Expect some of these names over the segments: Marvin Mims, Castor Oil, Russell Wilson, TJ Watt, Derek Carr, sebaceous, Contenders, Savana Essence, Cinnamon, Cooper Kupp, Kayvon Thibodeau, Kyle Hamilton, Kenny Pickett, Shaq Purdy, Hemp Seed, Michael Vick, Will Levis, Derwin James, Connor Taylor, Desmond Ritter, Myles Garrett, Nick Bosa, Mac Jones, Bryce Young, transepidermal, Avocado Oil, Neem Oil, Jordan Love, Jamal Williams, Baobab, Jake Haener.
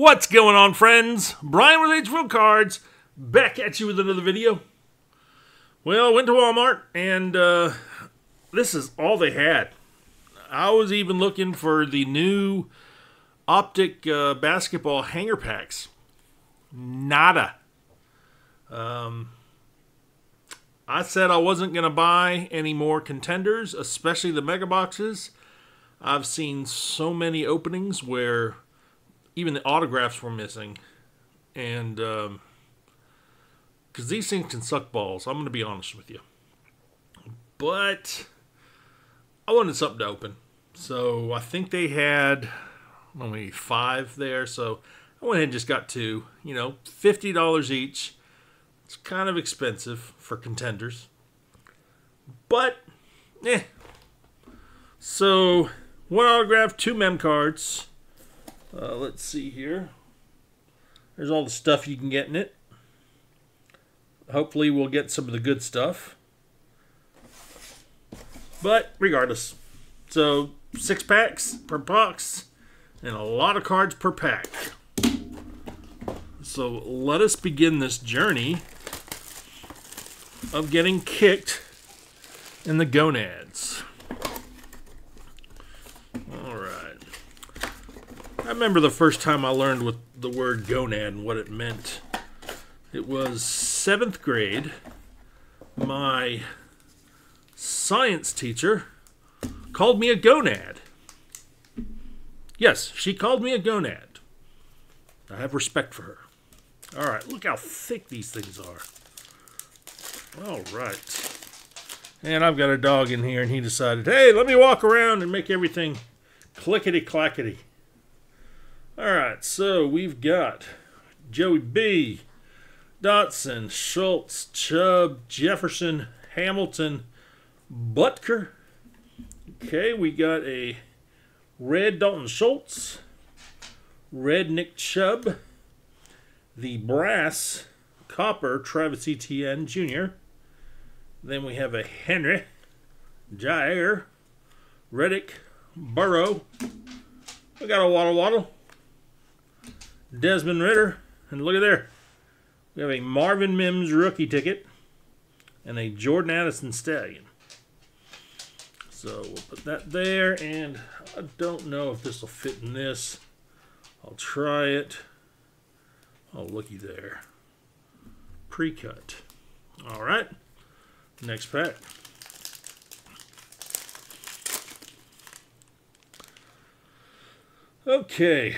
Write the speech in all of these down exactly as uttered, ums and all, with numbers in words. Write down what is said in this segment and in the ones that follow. What's going on, friends? Brian with HvilleCards, back at you with another video. Well, went to Walmart, and uh, this is all they had. I was even looking for the new Optic uh, basketball hanger packs. Nada. Um, I said I wasn't going to buy any more Contenders, especially the Mega Boxes. I've seen so many openings where even the autographs were missing, and because um, these things can suck balls, I'm going to be honest with you. But I wanted something to open, so I think they had only five there, so I went ahead and just got two. You know, fifty dollars each. It's kind of expensive for Contenders, but eh. So, one autograph, two mem cards. Uh, let's see here. There's all the stuff you can get in it. Hopefully we'll get some of the good stuff. But, regardless. So, six packs per box. And a lot of cards per pack. So, let us begin this journey of getting kicked in the gonads. I remember the first time I learned what the word gonad and what it meant. It was seventh grade. My science teacher called me a gonad. Yes, she called me a gonad. I have respect for her. All right, look how thick these things are. All right. And I've got a dog in here, and he decided, hey, let me walk around and make everything clickety-clackety. All right, so we've got Joey B, Dotson, Schultz, Chubb, Jefferson, Hamilton, Butker. Okay, we got a red Dalton Schultz, red Nick Chubb, the brass copper Travis Etienne Junior Then we have a Henry, Jair, Reddick, Burrow. We got a Waddle Waddle. Desmond Ritter, and look at there. We have a Marvin Mims rookie ticket and a Jordan Addison Stallion. So we'll put that there, and I don't know if this will fit in this. I'll try it. Oh, looky there. Pre-cut. All right. Next pack. Okay.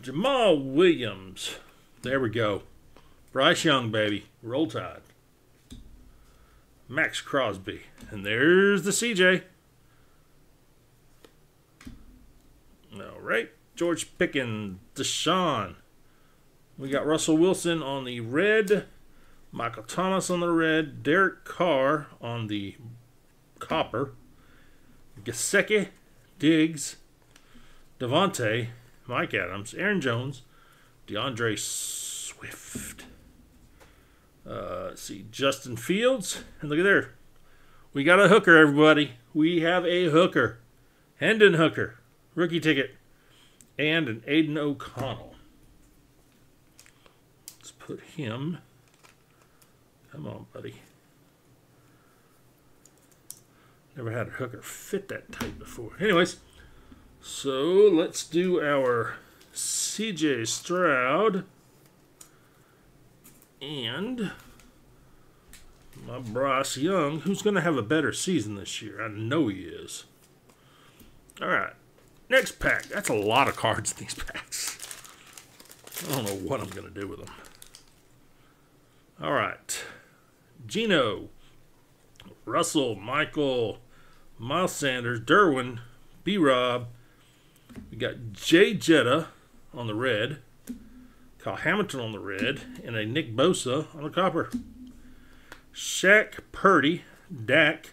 Jamal Williams. There we go. Bryce Young, baby. Roll Tide. Max Crosby. And there's the C J. All right. George Pickens. Deshaun. We got Russell Wilson on the red. Michael Thomas on the red. Derek Carr on the copper. Gesicki. Diggs. Devontae. Mike Adams, Aaron Jones, DeAndre Swift. Uh, let's see, Justin Fields. And look at there. We got a hooker, everybody. We have a hooker. Hendon Hooker, rookie ticket. And an Aiden O'Connell. Let's put him. Come on, buddy. Never had a hooker fit that tight before. Anyways. So, let's do our C J Stroud and my Bryce Young, who's going to have a better season this year. I know he is. All right. Next pack. That's a lot of cards in these packs. I don't know what I'm going to do with them. All right. Gino, Russell, Michael, Miles Sanders, Derwin, B-Rob. We got Jay Jetta on the red, Kyle Hamilton on the red, and a Nick Bosa on the copper. Shaq Purdy, Dak,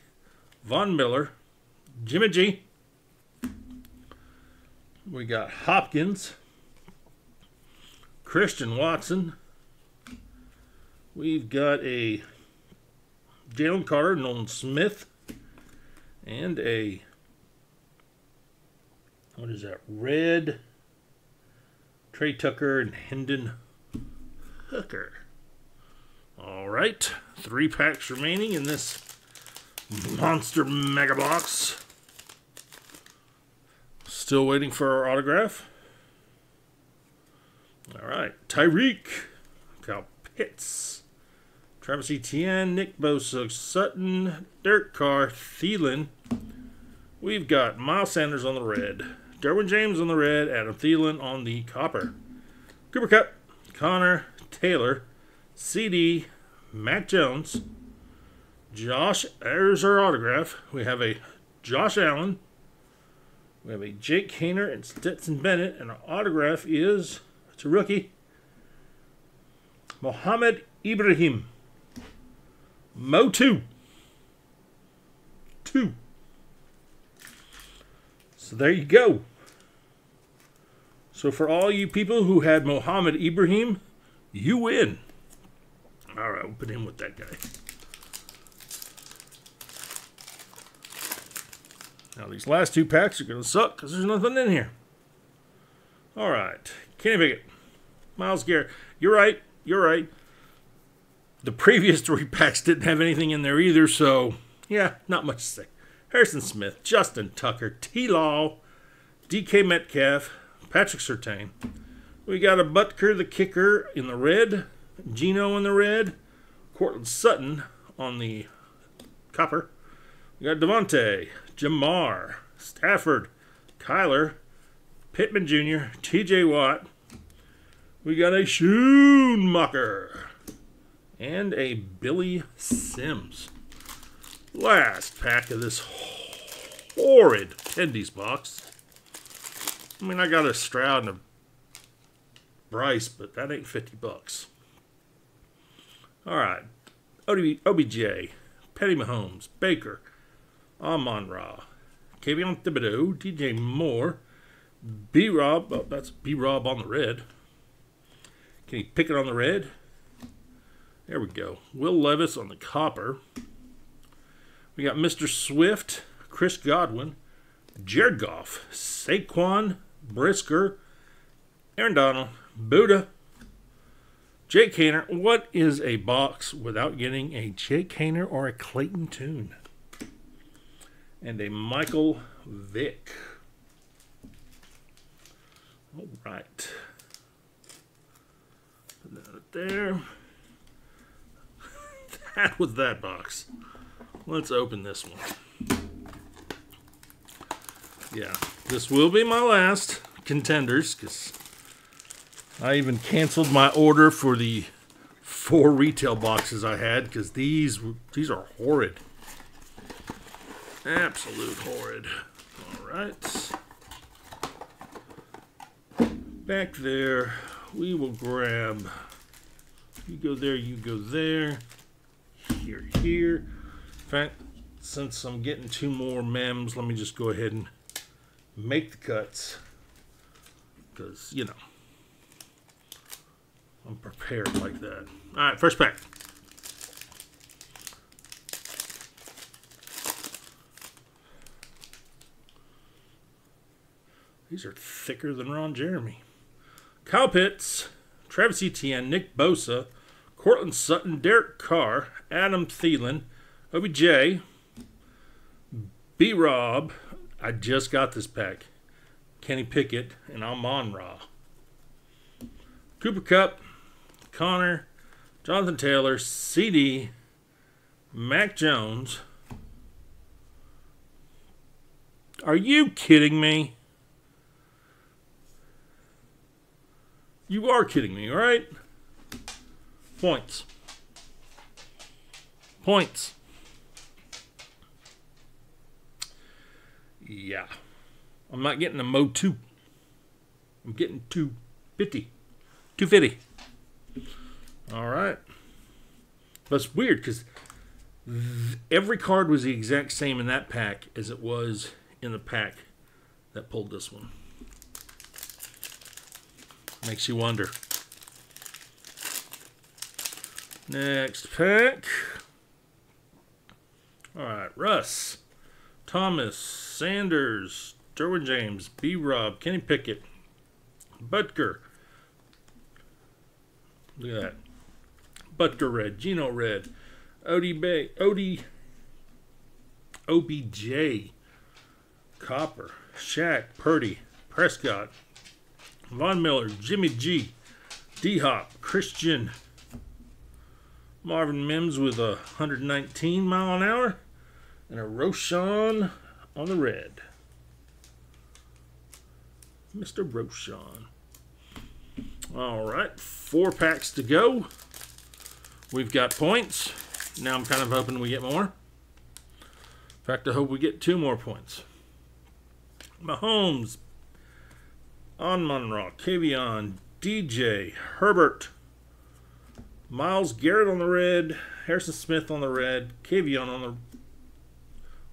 Von Miller, Jimmy G. We got Hopkins, Christian Watson. We've got a Jalen Carter, Nolan Smith, and a what is that? Red Trey Tucker and Hendon Hooker. All right, three packs remaining in this monster mega box. Still waiting for our autograph. All right, Tyreek, Kyle Pitts, Travis Etienne, Nick Bosa, Sutton, Derek Carr, Thielen. We've got Miles Sanders on the red, Derwin James on the red, Adam Thielen on the copper. Cooper Kupp, Connor Taylor, C D, Mac Jones, Josh, there's our autograph. We have a Josh Allen. We have a Jake Haener and Stetson Bennett. And our autograph is, it's a rookie, Mohamed Ibrahim. Mo two. Two. So there you go. So for all you people who had Mohamed Ibrahim, you win. All right, we'll put in with that guy. Now these last two packs are going to suck because there's nothing in here. All right. Kenny Pickett. Myles Garrett. You're right. You're right. The previous three packs didn't have anything in there either, so, yeah, not much to say. Harrison Smith, Justin Tucker, T-Law, D K Metcalf, Patrick Surtain. We got a Butker, the kicker, in the red. Geno in the red. Cortland Sutton on the copper. We got Devontae, Jamar, Stafford, Kyler, Pittman Junior, T J Watt. We got a Schoonmaker and a Billy Sims. Last pack of this horrid Tendies box. I mean, I got a Stroud and a Bryce, but that ain't fifty bucks. All right. O B J, Patty Mahomes, Baker, Amon-Ra, Kayvon Thibodeau, D J Moore, B-Rob, oh, that's B-Rob on the red. Kenny Pickett on the red. There we go. Will Levis on the copper. We got Mister Swift, Chris Godwin, Jared Goff, Saquon, Brisker, Aaron Donald, Buddha, Jake Haener. What is a box without getting a Jake Haener or a Clayton Tune? And a Michael Vick. All right. Put that up there. That was that box. Let's open this one. Yeah, this will be my last Contenders, because I even canceled my order for the four retail boxes I had, because these, these are horrid. Absolute horrid. All right. Back there, we will grab, you go there, you go there, here, here. In fact, since I'm getting two more mems, let me just go ahead and make the cuts, because, you know, I'm prepared like that. All right, first pack. These are thicker than Ron Jeremy. Kyle Pitts, Travis Etienne, Nick Bosa, Cortland Sutton, Derek Carr, Adam Thielen, O B J, B-Rob, I just got this pack, Kenny Pickett, and Amon-Ra. Cooper Kupp, Connor, Jonathan Taylor, C D, Mac Jones. Are you kidding me? You are kidding me, right? Points. Points. Yeah. I'm not getting a Mo two. I'm getting two fifty. two fifty. All right. That's weird, because every card was the exact same in that pack as it was in the pack that pulled this one. Makes you wonder. Next pack. All right, Russ, Thomas, Sanders, Derwin James, B-Rob, Kenny Pickett, Butker, Look at that. Butker red, Geno red, Odie Bay, Odie, O B J, Copper, Shaq, Purdy, Prescott, Von Miller, Jimmy G, D-Hop, Christian, Marvin Mims with a one hundred nineteen mile an hour, and a Roshan on the red. Mister Roshan. All right, four packs to go. We've got points. Now I'm kind of hoping we get more. In fact, I hope we get two more points. Mahomes, Onmonra, Kavion, D J, Herbert, Miles Garrett on the red, Harrison Smith on the red, Kavion on the,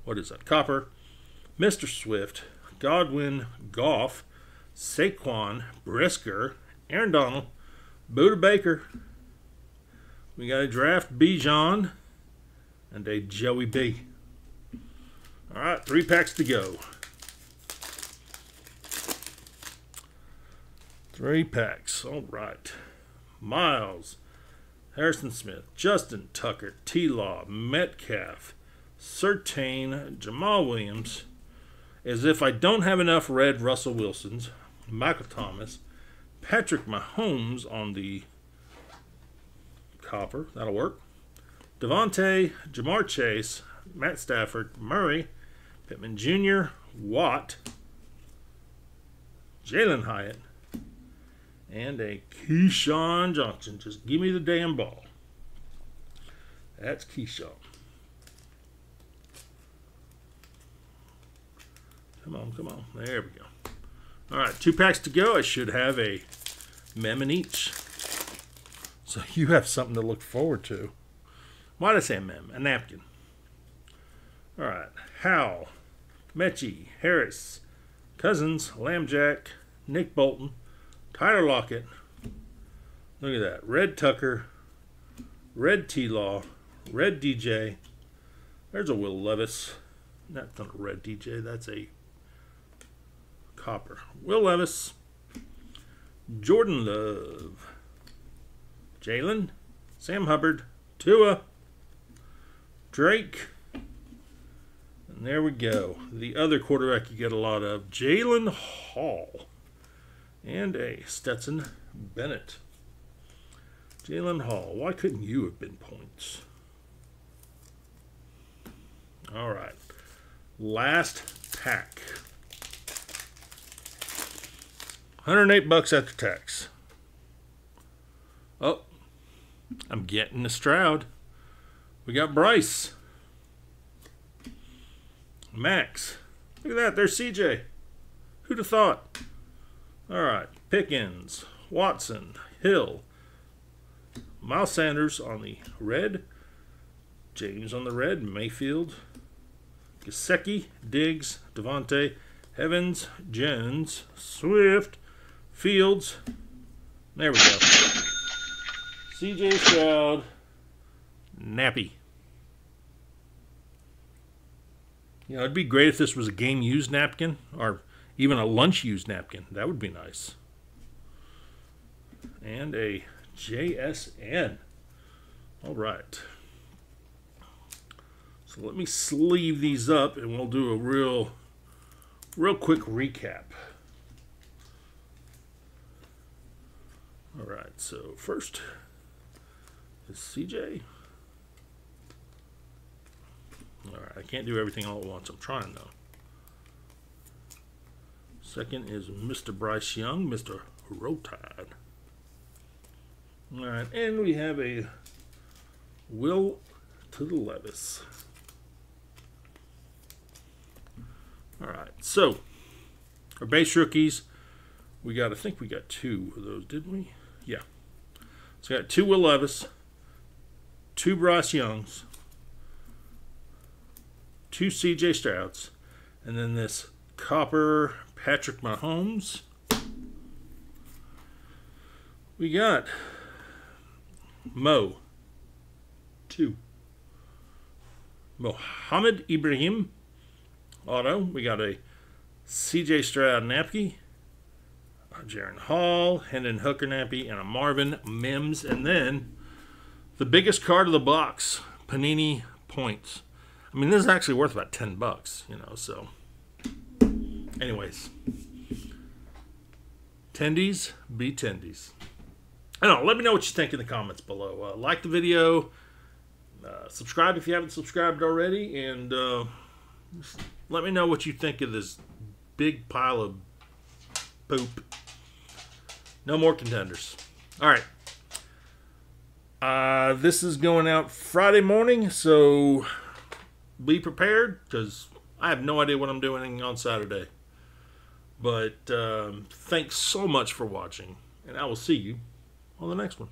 what is that, copper, Mister Swift, Godwin, Goff, Saquon, Brisker, Aaron Donald, Buda Baker. We got a draft Bijan and a Joey B. All right, three packs to go. Three packs. All right. Miles, Harrison Smith, Justin Tucker, T-Law, Metcalf, Surtain, Jamal Williams. As if I don't have enough red, Russell Wilson's, Michael Thomas, Patrick Mahomes on the copper. That'll work. Devontae, Jamar Chase, Matt Stafford, Murray, Pittman Junior, Watt, Jalen Hyatt, and a Keyshawn Johnson. Just give me the damn ball. That's Keyshawn. Come on, come on. There we go. All right, two packs to go. I should have a mem in each. So you have something to look forward to. Why did I say a mem? A napkin. All right. Howell, Mechie, Harris, Cousins, Lambjack, Nick Bolton, Tyler Lockett. Look at that. Red Tucker. Red T-Law. Red D J. There's a Will Levis. That's not a red D J. That's a copper. Will Levis. Jordan Love. Jalen. Sam Hubbard. Tua. Drake. And there we go. The other quarterback you get a lot of. Jalen Hall. And a Stetson Bennett. Jalen Hall. Why couldn't you have been points? All right. Last pack. one hundred eight bucks after tax. Oh, I'm getting a Stroud. We got Bryce. Max. Look at that. There's C J. Who'd have thought? All right, Pickens, Watson, Hill, Miles Sanders on the red, James on the red, Mayfield, Gesicki, Diggs, Devontae, Evans, Jones, Swift, Fields. There we go. C J Stroud, Nappy. You know, it'd be great if this was a game-used napkin or even a lunch-used napkin. That would be nice. And a J S N. All right. So let me sleeve these up, and we'll do a real, real quick recap. All right. So first is C J. All right. I can't do everything all at once. I'm trying, though. Second is Mister Bryce Young, Mister Rotide. All right, and we have a Will to the Levis. All right, so our base rookies, we got, I think we got two of those, didn't we? Yeah. So we got two Will Levis, two Bryce Youngs, two C J Strouds, and then this copper Patrick Mahomes. We got Mo. Two. Mohamed Ibrahim. Auto. We got a C J Stroud Napke. Jaren Hall, Hendon Hookernappy, and a Marvin Mims. And then the biggest card of the box, Panini Points. I mean, this is actually worth about ten bucks, you know, so. Anyways. Tendies be tendies. I don't know. Let me know what you think in the comments below. Uh, like the video. Uh, subscribe if you haven't subscribed already. And uh, let me know what you think of this big pile of poop. No more Contenders. All right. Uh, this is going out Friday morning, so be prepared because I have no idea what I'm doing on Saturday. But um, thanks so much for watching, and I will see you on the next one.